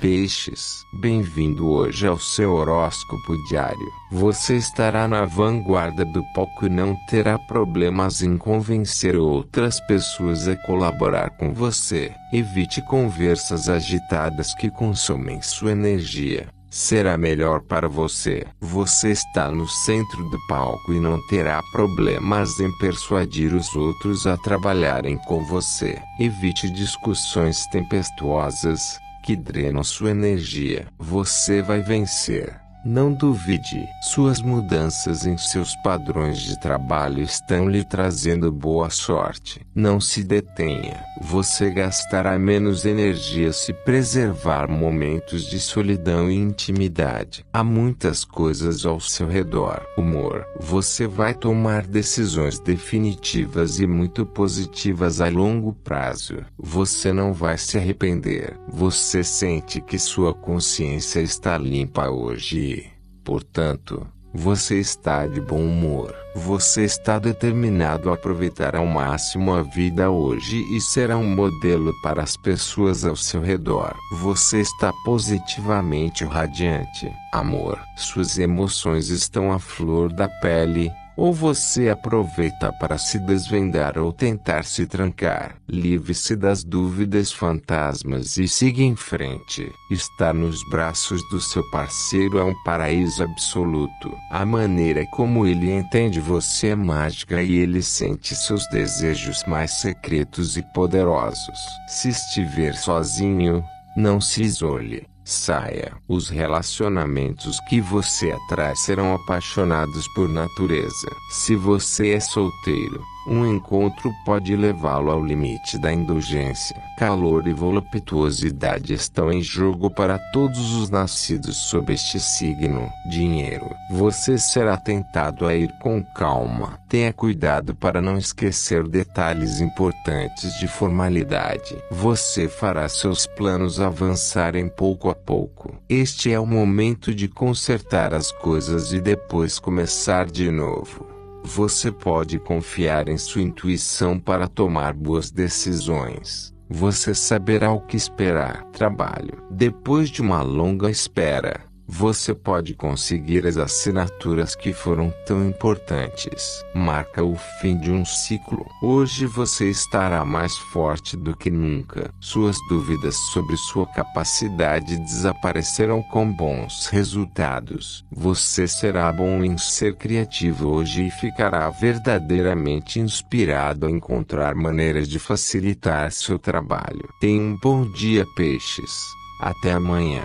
Peixes, bem-vindo hoje ao seu horóscopo diário. Você estará na vanguarda do palco e não terá problemas em convencer outras pessoas a colaborar com você. Evite conversas agitadas que consomem sua energia. Será melhor para você. Você está no centro do palco e não terá problemas em persuadir os outros a trabalharem com você. Evite discussões tempestuosas que drenam sua energia. Você vai vencer. Não duvide. Suas mudanças em seus padrões de trabalho estão lhe trazendo boa sorte. Não se detenha. Você gastará menos energia se preservar momentos de solidão e intimidade. Há muitas coisas ao seu redor. Humor. Você vai tomar decisões definitivas e muito positivas a longo prazo. Você não vai se arrepender. Você sente que sua consciência está limpa hoje. Portanto, você está de bom humor. Você está determinado a aproveitar ao máximo a vida hoje e será um modelo para as pessoas ao seu redor. Você está positivamente radiante. Amor. Suas emoções estão à flor da pele. Ou você aproveita para se desvendar ou tentar se trancar. Livre-se das dúvidas fantasmas e siga em frente. Estar nos braços do seu parceiro é um paraíso absoluto. A maneira como ele entende você é mágica e ele sente seus desejos mais secretos e poderosos. Se estiver sozinho, não se isole. Saia. Os relacionamentos que você atrai serão apaixonados por natureza. Se você é solteiro, um encontro pode levá-lo ao limite da indulgência. Calor e voluptuosidade estão em jogo para todos os nascidos sob este signo. Dinheiro. Você será tentado a ir com calma. Tenha cuidado para não esquecer detalhes importantes de formalidade. Você fará seus planos avançarem pouco a pouco. Este é o momento de consertar as coisas e depois começar de novo. Você pode confiar em sua intuição para tomar boas decisões. Você saberá o que esperar. Trabalho. Depois de uma longa espera, você pode conseguir as assinaturas que foram tão importantes. Marca o fim de um ciclo. Hoje você estará mais forte do que nunca. Suas dúvidas sobre sua capacidade desaparecerão com bons resultados. Você será bom em ser criativo hoje e ficará verdadeiramente inspirado a encontrar maneiras de facilitar seu trabalho. Tenha um bom dia, peixes. Até amanhã.